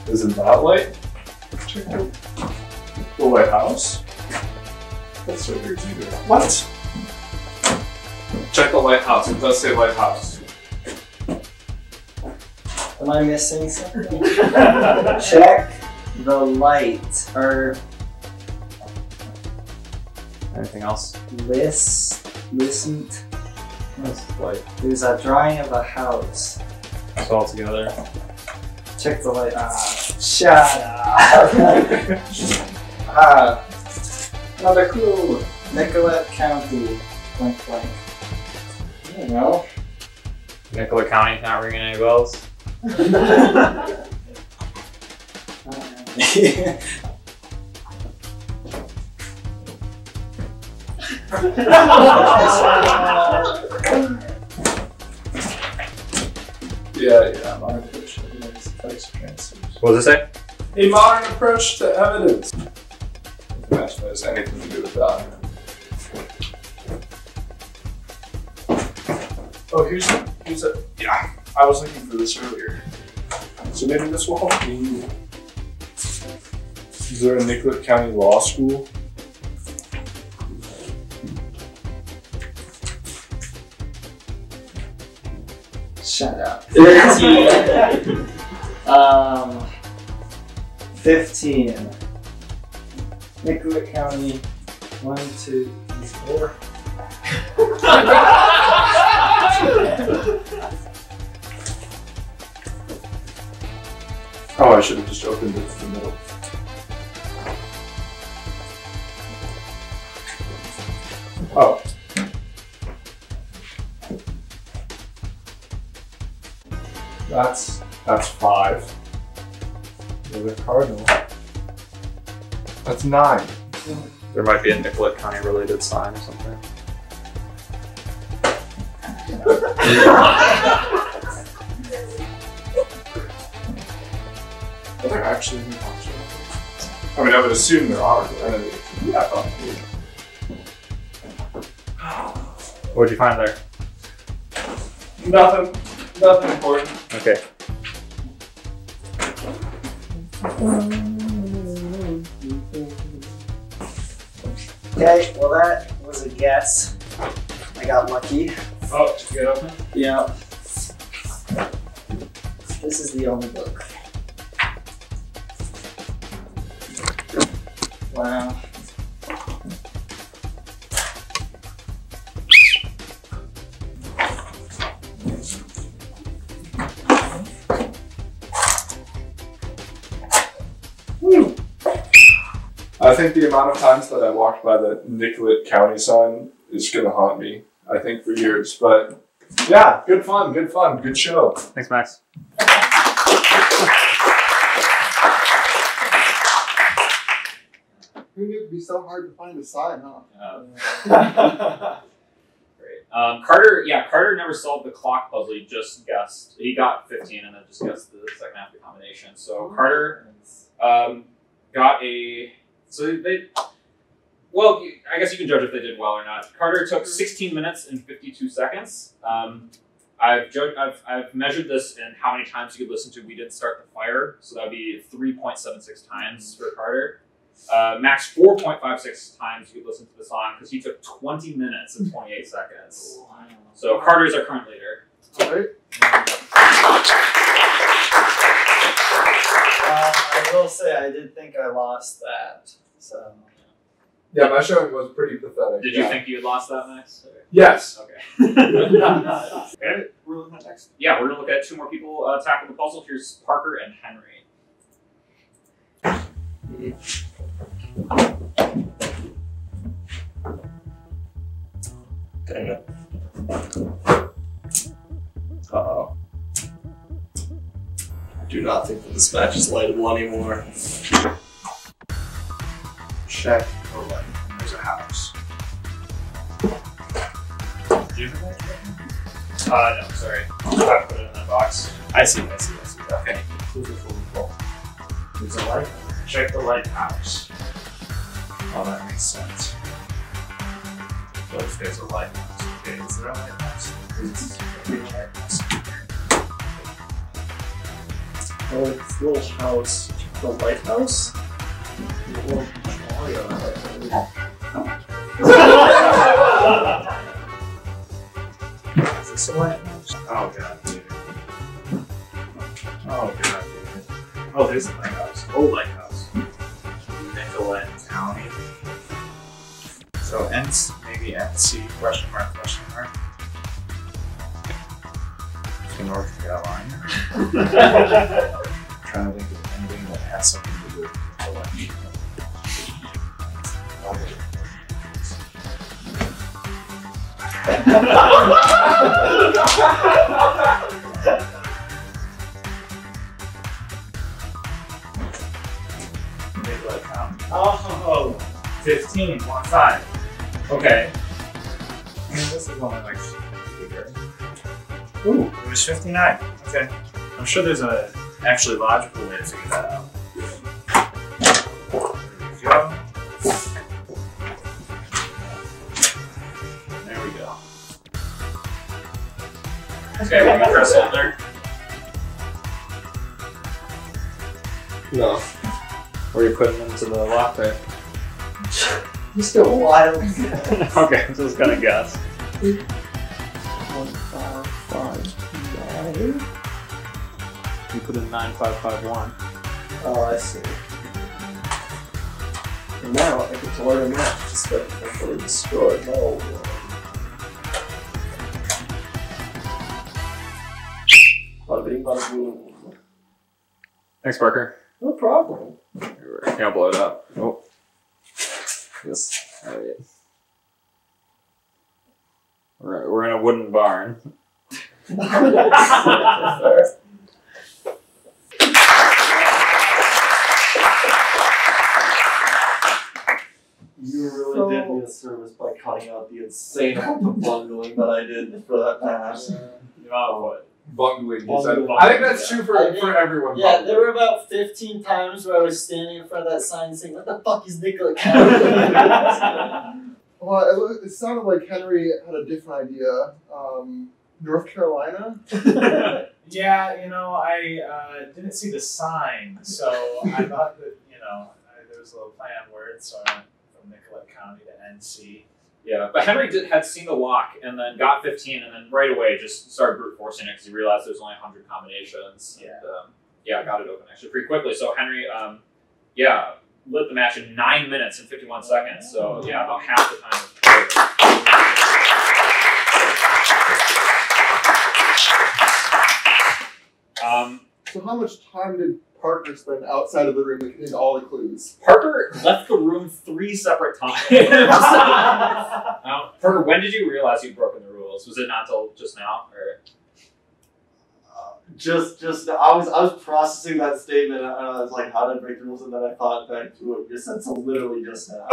isn't that light? Check the the lighthouse. That's so weird to do. What? Check the lighthouse. It does say lighthouse. Am I missing something? Check the light. Or anything else? List, listened. That's light. There's a drawing of a house. It's all together. Check the light. Ah, shut up. Ah, another clue. Nicollet County. Blank, blank. I don't know. Nicollet County's not ringing any bells. yeah, yeah, modern approach to evidence. What does it say? A modern approach to evidence. Information has anything to do with that. Oh, here's a, here's a, yeah, I was looking for this earlier. So maybe this will help me. Is there a Nicollet County Law School? Shut up. fifteen. um, fifteen. Nicollet County. One, two, three, four. Oh, I should have just opened it to the middle. Oh. That's that's five. Another cardinal. That's nine. Yeah. There might be a Nicollet County related sign or something. Are there actually any options? I mean, I would assume there are. But I don't know. Yeah, probably. What'd you find there? Nothing. Nothing important. Okay. Okay, well that was a guess. I got lucky. Oh, did you get open? Yeah. This is the only book. Wow. I think the amount of times that I walked by the Nicollet County sign is going to haunt me, I think, for years. But yeah, good fun, good fun, good show. Thanks, Max. Who knew it would be so hard to find a sign, huh? Yeah. Great. Um, Carter, yeah, Carter never solved the clock puzzle. He just guessed. He got fifteen and then just guessed the second half of the combination. So Carter um, got a... So they, well, I guess you can judge if they did well or not. Carter took sixteen minutes and fifty-two seconds. Um, I've, judged, I've, I've measured this in how many times you could listen to We Didn't Start the Fire. So that would be three point seven six times for Carter. Uh, Max, four point five six times you could listen to the song because he took twenty minutes and twenty-eight seconds. Wow. So Carter's our current leader. All right. Uh, I will say I did think I lost that. So yeah, my showing was pretty pathetic. Did you yeah. think you had lost that, Max? Or? Yes. Okay. Okay. We're looking at next. Yeah, we're gonna look at two more people uh, tackle the puzzle. Here's Parker and Henry. do not think that this match is lightable anymore. Check or light. There's a house. Do you have that? Uh, no, sorry. I put it in that box. I see, I see, I see. Okay. There's a light. Check the lighthouse. Oh, that makes sense. So if there's a lighthouse, okay, is there a lighthouse? Is there a lighthouse? Oh, it's a little house. The lighthouse? The little Mario lighthouse. Is this a lighthouse? Oh, God, dude. Oh, God, dude. Oh, there's a lighthouse. Oh, lighthouse. Nicollet County. So, N C, maybe N C, question mark, question mark. So, North Carolina. I'm trying to think of anything that has something to do with the election. Oh, fifteen, one five. Okay. I mean, this is only like bigger. Ooh, it was fifty-nine. Okay. I'm sure there's a actually logical way to figure that out. There we go. There we go. Okay, let me press enter. No. Or you put them into the lockpick. You're still wild. Okay, I'm just gonna guess. one five five nine. You put in nine five five one. Oh, I see. And now I get to learn a map just that I fully destroyed my old world. Bada bing, bada boom. Thanks, Parker. No problem. I'll blow it up. Oh. Yes. All right. We're, we're in a wooden barn. You really so, did me a service by cutting out the insane amount of bungling that I did for that match. You know what? Bungling. Bungling. I think that's true for, think, for everyone. Yeah, bungling. There were about fifteen times where I was standing in front of that sign saying, "What the fuck is Nicollet County?" Well, it, it sounded like Henry had a different idea. Um, North Carolina? Yeah, you know, I uh, didn't see the sign, so I thought that, you know, I, there was a little play on words, so I went from Nicollet County to N C. Yeah, but Henry did, had seen the lock and then got fifteen and then right away just started brute forcing it because he realized there's only one hundred combinations. Yeah. And, um, yeah, got it open actually pretty quickly. So Henry, um, yeah, lit the match in nine minutes and fifty-one seconds. So yeah, about half the time. Um, so how much time did Parker spent outside of the room getting all the clues? Parker left the room three separate times. um, Parker, when did you realize you'd broken the rules? Was it not till just now, or uh, just just I was I was processing that statement and I was like, how did I break the rules? And then I thought back to what you said so literally just now.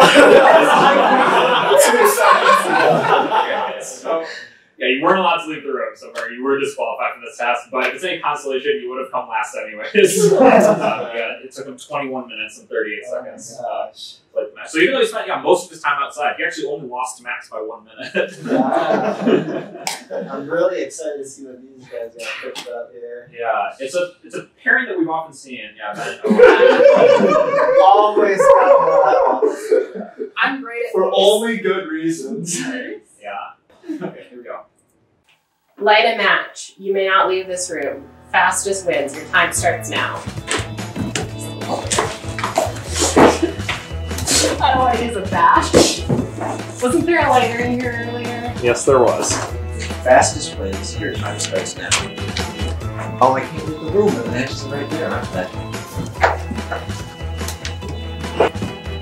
Two seconds ago. Okay, so. Yeah, you weren't allowed to leave the room so far. You were disqualified from this task, but if it's any consolation, you would have come last anyways. uh, yeah, it took him twenty-one minutes and thirty-eight oh seconds uh, to play the match. So even though he spent yeah, most of his time outside, he actually only lost to Max by one minute. Wow. I'm really excited to see what these guys got picked up here. Yeah, it's a it's a pairing that we've often seen. Yeah, Ben. Always. I'm great at for only good reasons. Yeah. Okay, here we go. Light a match. You may not leave this room. Fastest wins. Your time starts now. I don't want to use a bash. Wasn't there a lighter in here earlier? Yes, there was. Fastest wins. Your time starts now. Oh, I can't leave the room. The match is right there, aren't they?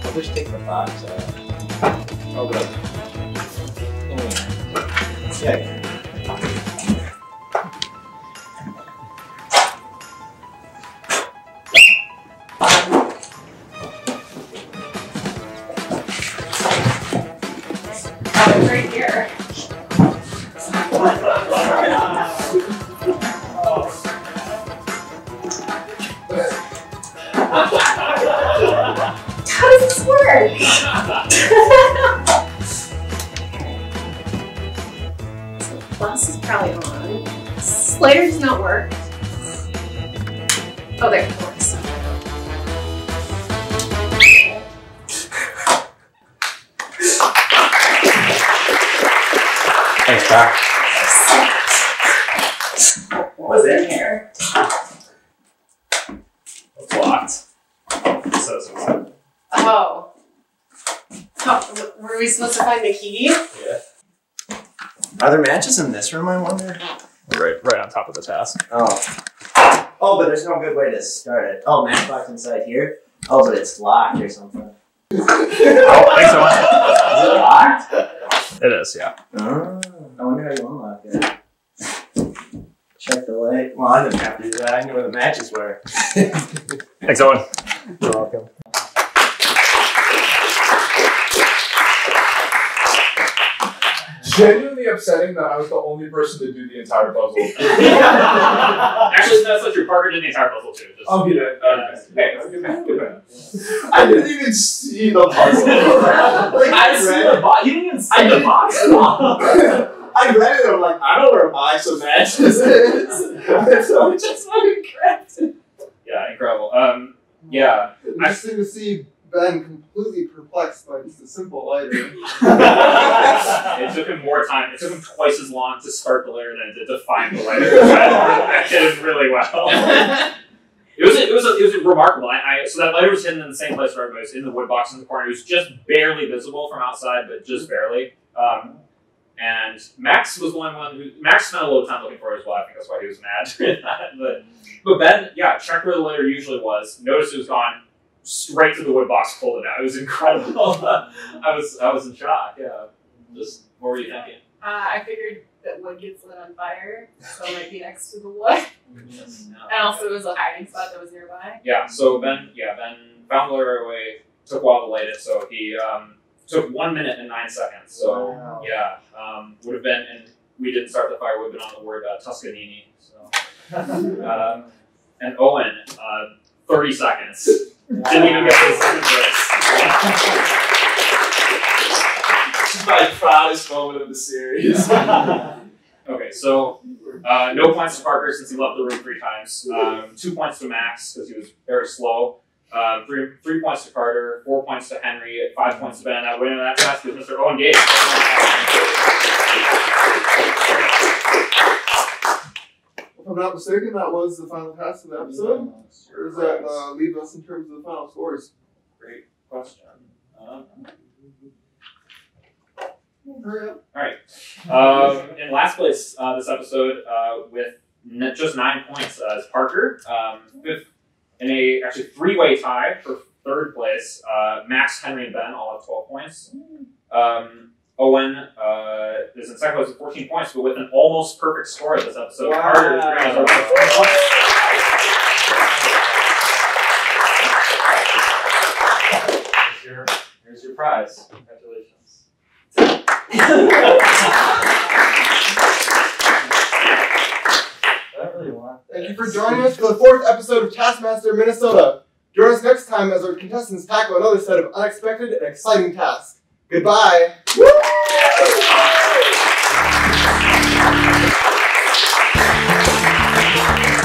I'll just take the box out. Oh, good. Anyway. Yeah. Oh, right here. How does this work? So plus is probably on. Slider does not work. Oh, there it works. Thanks, Doc. What was in here? It's locked. So it's locked. Oh. Oh. Were we supposed to find the key? Yeah. Are there matches in this room, I wonder? Right, right on top of the task. Oh. Oh, but there's no good way to start it. Oh, matchbox inside here? Oh, but it's locked or something. Oh, thanks so much. Is it locked? It is, yeah. Oh. I wonder how you unlock it. Check the light. Well, I didn't have to do that. I knew where the matches were. Thanks, Owen. You're welcome. Genuinely upsetting that I was the only person to do the entire puzzle. Actually, that's not true. Parker did the entire puzzle too. Just, oh, he did. I didn't even see the puzzle. Like, I, I read the box. You didn't even see I the box. I read it, I'm like, I don't know where my some matches is. So I just fucking cracked it. Yeah, incredible. Um, yeah. Interesting to see Ben completely perplexed by just a simple lighter. It took him more time. It took him twice as long to start the lighter than it did to find the lighter. I did really well. It was, a, it, was a, it was a remarkable. I, I, so that lighter was hidden in the same place where everybody was, in the wood box in the corner. It was just barely visible from outside, but just barely. Um, And Max was the only one who, Max spent a little time looking for his wife, I think that's why he was mad. but, but Ben, yeah, checked where the lighter usually was, noticed it was gone, straight to the wood box, pulled it out. It was incredible. I was I was in shock, yeah. Just, what were you yeah. thinking? Uh, I figured that wood gets lit on fire, so it might be next to the wood. Yes. No, and also it was a hiding spot that was nearby. Yeah, so Ben, yeah, Ben found the lighter right away, took a while to light it, so he, um, took one minute and nine seconds, so wow. yeah, um, would have been, and we didn't start the fire, would have been on the word uh, Tuscanini, so. um, and Owen, uh, thirty seconds. Didn't even get this second place. This is my proudest moment of the series. Okay, so uh, no points to Parker since he left the room three times, um, two points to Max because he was very slow. Uh, three, three points to Carter, four points to Henry, five points to Ben. That winner of that task is Mister Owen Gage. If I'm not mistaken, that was the final task of the episode. Or does that uh, leave us in terms of the final scores? Great question. Uh, Hurry up. All right. Um, in last place uh, this episode uh, with just nine points uh, is Parker. Um, fifth. In a actually three-way tie for third place, uh, Max, Henry, and Ben all have twelve points. Um, Owen uh, is in second place with fourteen points, but with an almost perfect score this episode. Wow. Carter Green over twenty points. Here's your, here's your prize. Congratulations. Thank you for joining us for the fourth episode of Taskmaster Minnesota. Join us next time as our contestants tackle another set of unexpected and exciting tasks. Goodbye! Woo!